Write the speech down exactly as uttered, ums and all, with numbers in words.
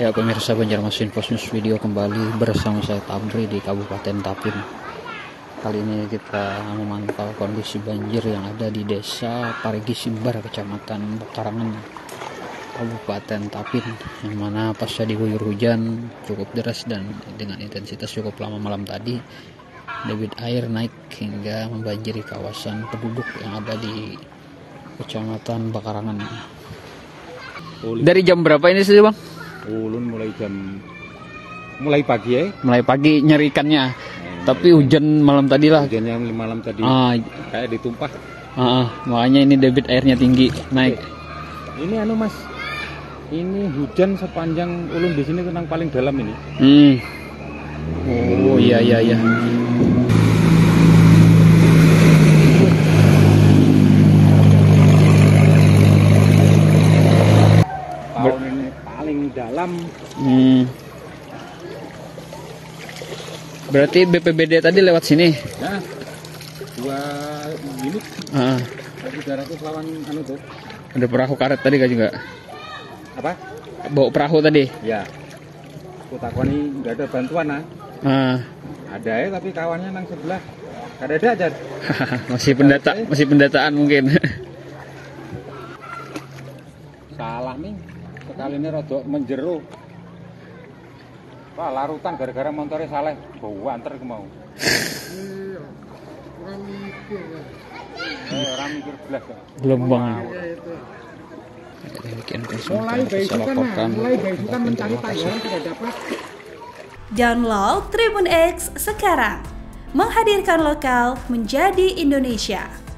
Ya pemirsa Banjarmasin Post News Video kembali bersama saya Tamri di Kabupaten Tapin. Kali ini kita memantau kondisi banjir yang ada di desa Parigi Simbar, Kecamatan Pekarangan, Kabupaten Tapin, yang mana pasca diguyur hujan cukup deras dan dengan intensitas cukup lama malam tadi, debit air naik hingga membanjiri kawasan penduduk yang ada di Kecamatan Pekarangan. Dari jam berapa ini sih, Bang? Ulun mulai jam mulai pagi ya. Mulai pagi nyerikannya. Hmm. Tapi hujan malam tadi lah. Hujan yang malam tadi. Ah. Kayak ditumpah. Ah, makanya ini debit airnya tinggi naik. Oke. Ini anu Mas. Ini hujan sepanjang ulun di sini tenang paling dalam ini. Hmm. Oh iya iya iya. Dalam. Hmm. Berarti B P B D tadi lewat sini? Nah, dua minit. Ah. tiga ratus lawan anu tuh. Ada perahu karet tadi gak juga? Apa? Bawa perahu tadi? Ya. Kutakoni nggak ada bantuan nah. Ah. Ada ya, tapi kawannya nang sebelah. Ada ada aja. masih pendata, ada, masih pendataan mungkin. Salah nih. Kali ini rodok menjeru. Wah, larutan gara-gara motornya salah. Bawa antar ke mau. Iya. Orang mikir. Eh, orang mikir belas. Belum banget. Mulai baisukan, mulai baisukan mencari tayangan tidak dapat. Download TribunX sekarang. Menghadirkan lokal menjadi Indonesia.